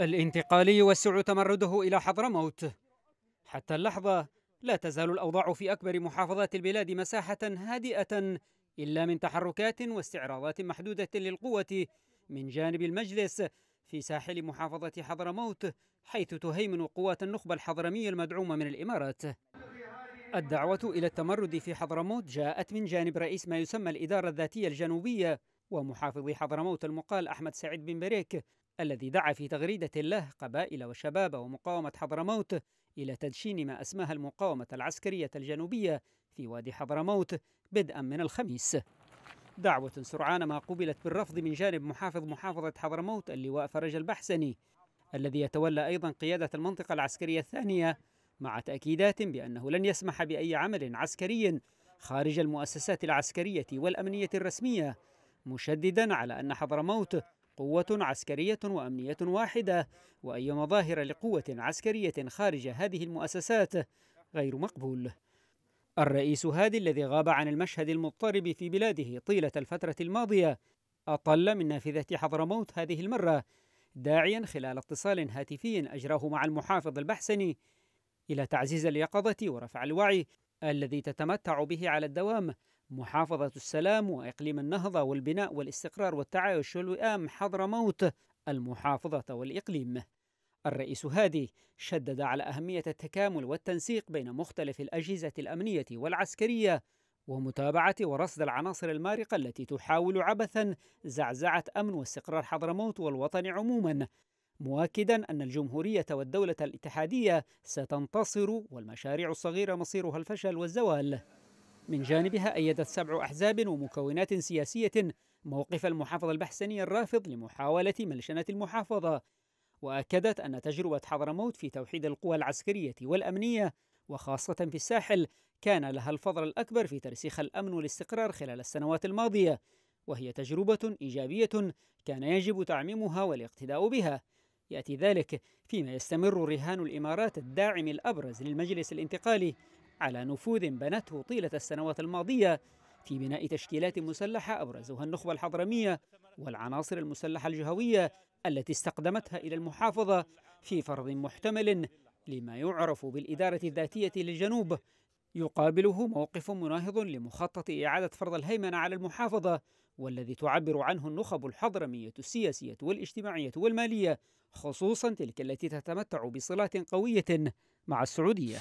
الانتقالي يوسع تمرده إلى حضرموت. حتى اللحظة لا تزال الأوضاع في أكبر محافظات البلاد مساحة هادئة إلا من تحركات واستعراضات محدودة للقوة من جانب المجلس في ساحل محافظة حضرموت، حيث تهيمن قوات النخبة الحضرمية المدعومة من الإمارات. الدعوة إلى التمرد في حضرموت جاءت من جانب رئيس ما يسمى الإدارة الذاتية الجنوبية ومحافظ حضرموت المقال أحمد سعيد بن بريك، الذي دعا في تغريدة له قبائل وشباب ومقاومة حضرموت إلى تدشين ما أسماها المقاومة العسكرية الجنوبية في وادي حضرموت بدءا من الخميس. دعوة سرعان ما قبلت بالرفض من جانب محافظ محافظة حضرموت اللواء فرج البحسني، الذي يتولى أيضا قيادة المنطقة العسكرية الثانية، مع تأكيدات بأنه لن يسمح بأي عمل عسكري خارج المؤسسات العسكرية والأمنية الرسمية، مشددا على أن حضرموت قوة عسكرية وأمنية واحدة، وأي مظاهر لقوة عسكرية خارج هذه المؤسسات غير مقبول. الرئيس هادي الذي غاب عن المشهد المضطرب في بلاده طيلة الفترة الماضية أطل من نافذة حضرموت هذه المرة، داعيا خلال اتصال هاتفي أجراه مع المحافظ البحسني إلى تعزيز اليقظة ورفع الوعي الذي تتمتع به على الدوام محافظة السلام وإقليم النهضة والبناء والاستقرار والتعايش والوئام حضرموت المحافظة والإقليم. الرئيس هادي شدد على أهمية التكامل والتنسيق بين مختلف الأجهزة الأمنية والعسكرية ومتابعة ورصد العناصر المارقة التي تحاول عبثا زعزعة أمن واستقرار حضرموت والوطن عموما، مؤكدا أن الجمهورية والدولة الاتحادية ستنتصر والمشاريع الصغيرة مصيرها الفشل والزوال. من جانبها أيدت 7 أحزاب ومكونات سياسية موقف المحافظ البحسني الرافض لمحاولة ملشنة المحافظة، وأكدت أن تجربة حضرموت في توحيد القوى العسكرية والأمنية وخاصة في الساحل كان لها الفضل الأكبر في ترسيخ الأمن والاستقرار خلال السنوات الماضية، وهي تجربة إيجابية كان يجب تعميمها والاقتداء بها. يأتي ذلك فيما يستمر رهان الإمارات الداعم الأبرز للمجلس الانتقالي على نفوذ بنته طيلة السنوات الماضية في بناء تشكيلات مسلحة أبرزها النخبة الحضرمية والعناصر المسلحة الجهوية التي استقدمتها إلى المحافظة في فرض محتمل لما يعرف بالإدارة الذاتية للجنوب، يقابله موقف مناهض لمخطط إعادة فرض الهيمنة على المحافظة، والذي تعبر عنه النخب الحضرمية السياسية والاجتماعية والمالية، خصوصا تلك التي تتمتع بصلات قوية مع السعودية.